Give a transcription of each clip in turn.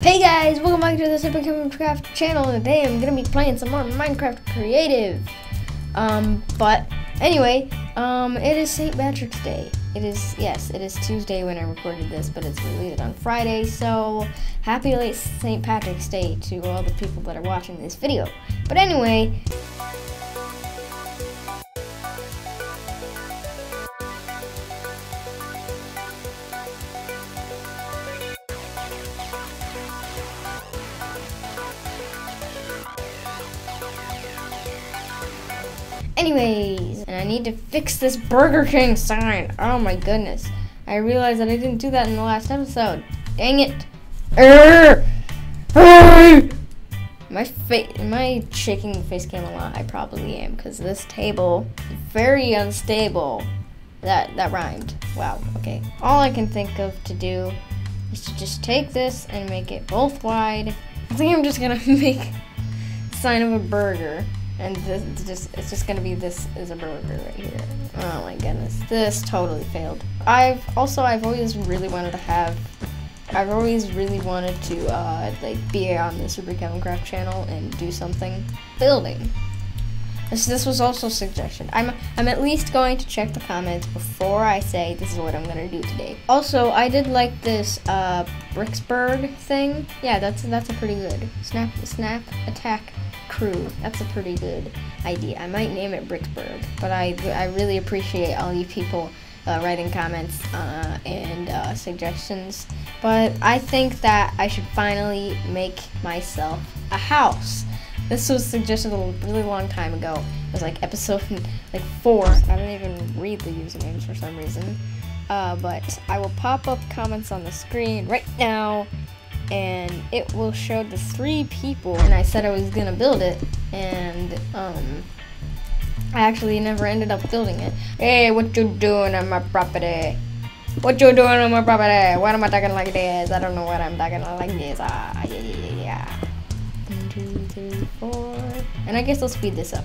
Hey guys, welcome back to the Super Kevin Craft channel. Today I'm gonna be playing some more Minecraft Creative. But anyway, it is St. Patrick's Day. It is Tuesday when I recorded this, but it's released on Friday. So happy late St. Patrick's Day to all the people that are watching this video. But anyway. Anyways, and I need to fix this Burger King sign. Oh my goodness. I realized that I didn't do that in the last episode. Dang it. My shaking the face cam a lot. I probably am, because this table is very unstable. That rhymed. Wow, okay. All I can think of to do is to just take this and make it both wide. I think I'm just gonna make the sign of a burger. And it's just gonna be, this is a burger right here. Oh my goodness, this totally failed. I've always really wanted to like be on the Super Kevin Craft channel and do something building. This was also a suggestion. I'm at least going to check the comments before I say this is what I'm gonna do today. Also, I did like this Bricksburg thing. Yeah, that's a pretty good snap attack crew. That's a pretty good idea. I might name it Bricksburg, but I really appreciate all you people writing comments and suggestions. But I think that I should finally make myself a house. This was suggested a really long time ago. It was like episode like 4. I didn't even read the usernames for some reason. But I will pop up comments on the screen right now, and it will show the 3 people. And I said I was gonna build it, and I actually never ended up building it. Hey, what you doing on my property? What you doing on my property? Why am I talking like this? I don't know what I'm talking like this. Ah, yeah. 1, 2, 3, 4. And I guess I'll speed this up.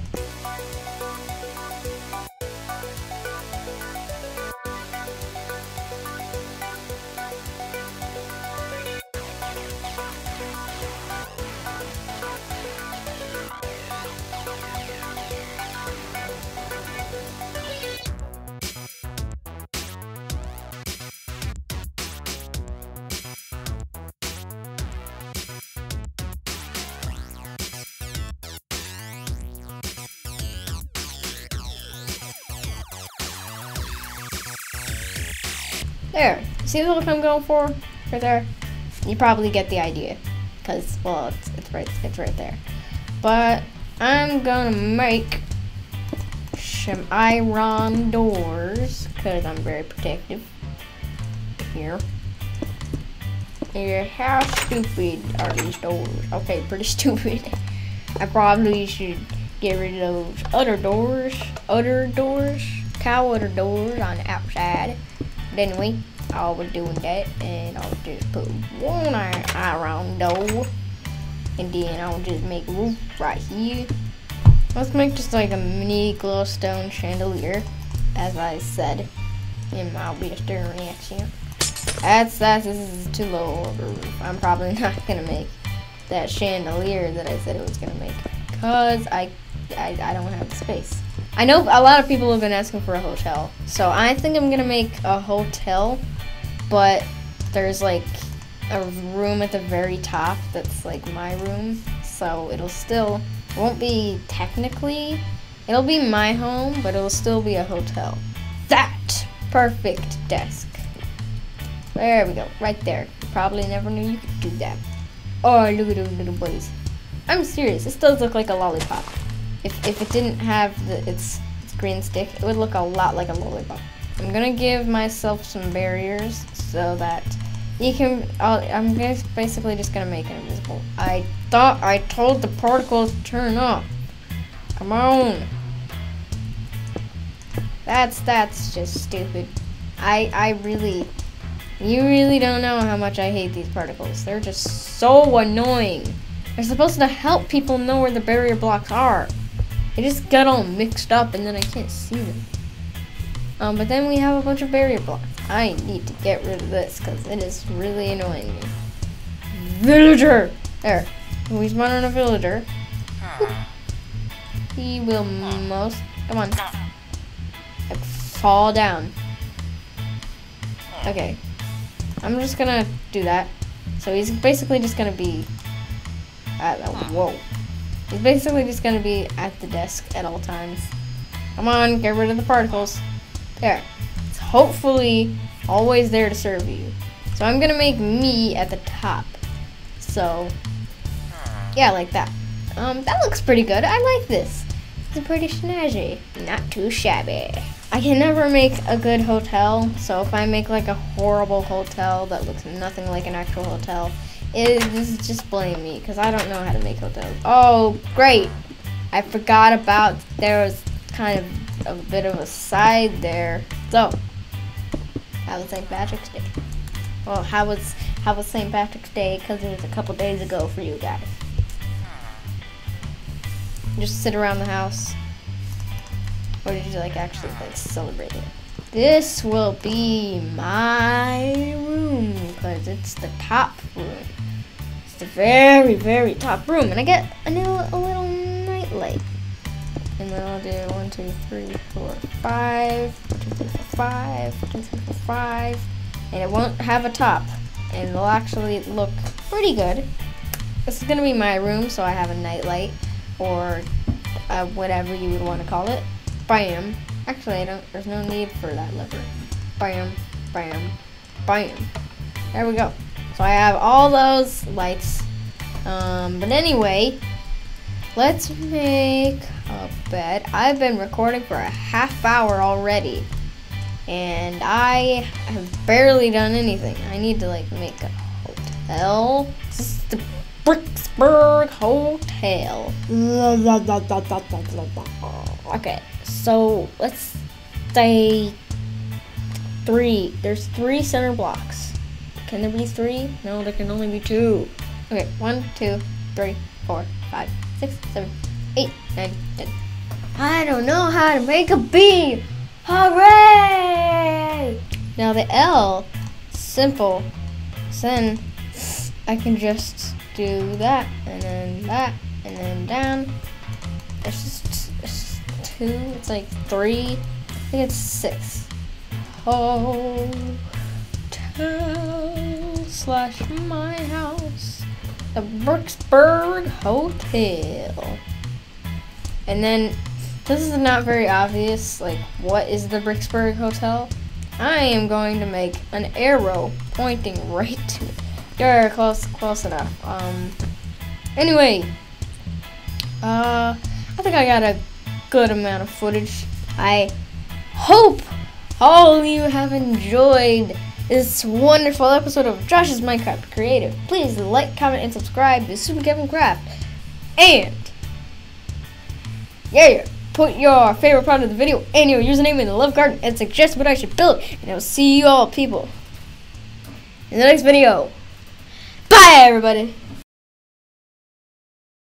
There, see what I'm going for? Right there. You probably get the idea, because, well, it's right there. But I'm gonna make some iron doors, because I'm very protective. Here. Yeah, how stupid are these doors? Okay, pretty stupid. I probably should get rid of those cow udder doors on the outside. But anyway, I was doing that, and I'll just put one iron door, and then I'll just make a roof right here. Let's make just like a mini glowstone chandelier, as I said in my Western accent. This is too low of a roof. I'm probably not gonna make that chandelier that I said it was gonna make, cause I don't have the space. I know a lot of people have been asking for a hotel, so I think I'm gonna make a hotel, but there's like a room at the very top that's like my room, so it'll be my home, but it'll still be a hotel. That perfect desk. There we go, right there. You probably never knew you could do that. Oh, look at those little buddies. I'm serious, this does look like a lollipop. If it didn't have its green stick, it would look a lot like a lollipop. I'm gonna give myself some barriers so that you can. I'm basically just gonna make it invisible. I thought I told the particles to turn off. Come on. That's just stupid. You really don't know how much I hate these particles. They're just so annoying. They're supposed to help people know where the barrier blocks are. They just got all mixed up, and then I can't see them. But then we have a bunch of barrier blocks. I need to get rid of this, because it is really annoying me. villager. There. When we spawn on a villager, he will most. Come on. Like, fall down. Okay. I'm just gonna do that. So he's basically just gonna be. Whoa. He's basically just gonna be at the desk at all times. Come on, get rid of the particles. There. It's hopefully always there to serve you. So I'm gonna make me at the top. So, yeah, like that. That looks pretty good. I like this. It's pretty snazzy. Not too shabby. I can never make a good hotel, so if I make like a horrible hotel that looks nothing like an actual hotel, is just blame me, because I don't know how to make hotels. Oh, great. I forgot about, there was kind of a bit of a side there. So, how was St. Patrick's Day? Well, how was St. Patrick's Day, because it was a couple days ago for you guys. Just sit around the house. Or did you like actually like celebrate it? This will be my room, because it's the top room. It's the very, very top room. And I get a little night light. And then I'll do 1, 2, 3, 4, 5. 1, 2, 3, 4, 5. 1, 2, 3, 4, 5. And it won't have a top. And it'll actually look pretty good. This is gonna be my room, so I have a night light. Or whatever you would want to call it. Bam. Actually, I don't. There's no need for that lever. Bam, bam, bam. There we go. So I have all those lights. But anyway, let's make a bed. I've been recording for a half hour already, and I have barely done anything. I need to like make a hotel. This is the Bricksburg Hotel. Okay, so let's say 3. There's 3 center blocks. Can there be 3? No, there can only be 2. Okay, 1, 2, 3, 4, 5, 6, 7, 8, 9, 10. I don't know how to make a B. Hooray! Now the L, simple. So then I can just do that, and then down. It's just 2, it's like 3, I think it's 6. Hotel slash my house, the Bricksburg Hotel. And then, this is not very obvious, like what is the Bricksburg Hotel? I am going to make an arrow pointing right to it. Yeah, close enough. Anyway, I think I got a good amount of footage. I hope all you have enjoyed this wonderful episode of Josh's Minecraft Creative. Please like, comment, and subscribe to Super Kevin Craft. And, yeah, put your favorite part of the video and your username in the love garden and suggest what I should build. And I'll see you all people in the next video. Bye, everybody.